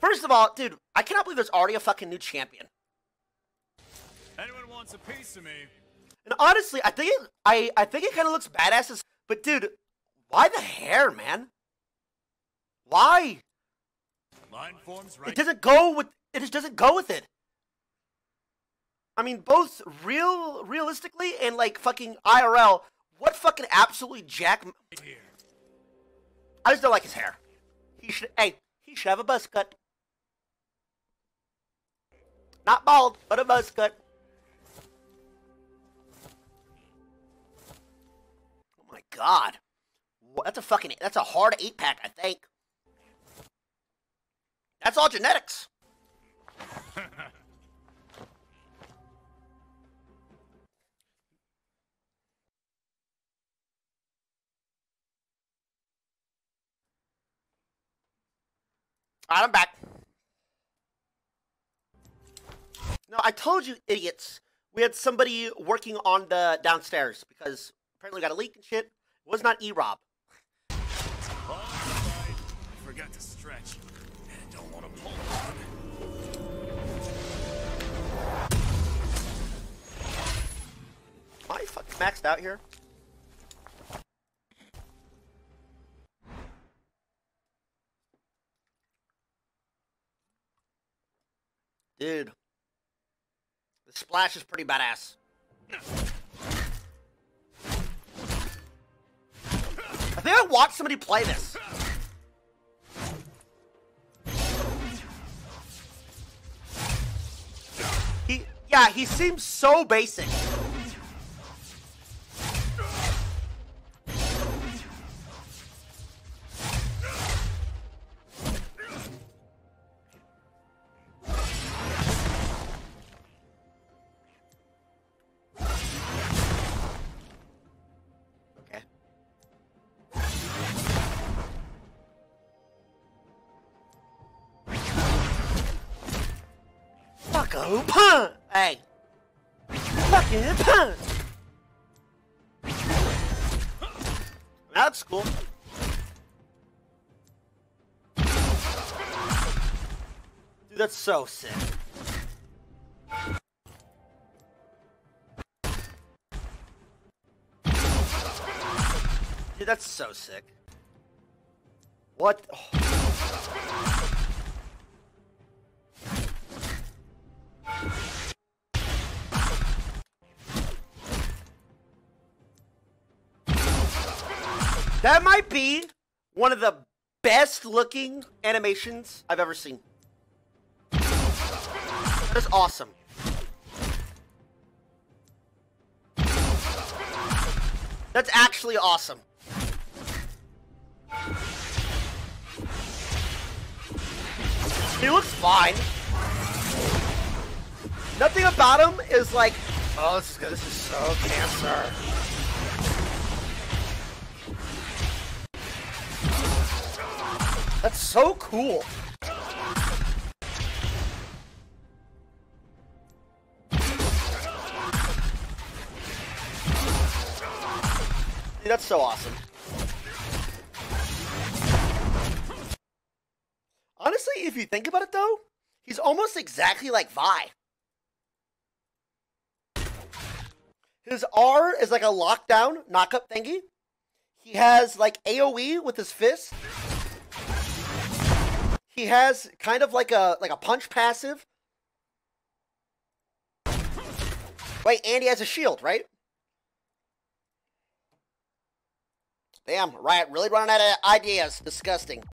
First of all, dude, I cannot believe there's already a fucking new champion. Anyone wants a piece of me? And honestly, I think it kind of looks badass as, but dude, why the hair, man? Why? Line forms right. It doesn't go with it. Just doesn't go with it. I mean, both realistically and like fucking IRL. What fucking absolutely jack? I just don't like his hair. He should. Hey, he should have a buzz cut. Not bald, but a buzz cut. Oh my god, that's a fucking, that's a hard 8-pack, I think. That's all genetics. Alright, I'm back. No, I told you, idiots. We had somebody working on the downstairs because apparently we got a leak and shit. It was not E-Rob. Forgot to stretch. And don't want to pull on. Am I fucking maxed out here? Dude. The splash is pretty badass. I think I watched somebody play this. He seems so basic. Go punt! Hey! Fucking punt! That's cool. Dude, that's so sick. Dude, that's so sick. What? Oh. That might be one of the best looking animations I've ever seen. That is awesome. That's actually awesome. He looks fine. Nothing about him is like, oh, this is so cancer. That's so cool. Dude, that's so awesome. Honestly, if you think about it though, he's almost exactly like Vi. His R is like a lockdown, knock-up thingy. He has like AoE with his fist. He has kind of like a punch passive. Wait, and he has a shield, right? Damn, Riot really running out of ideas. Disgusting.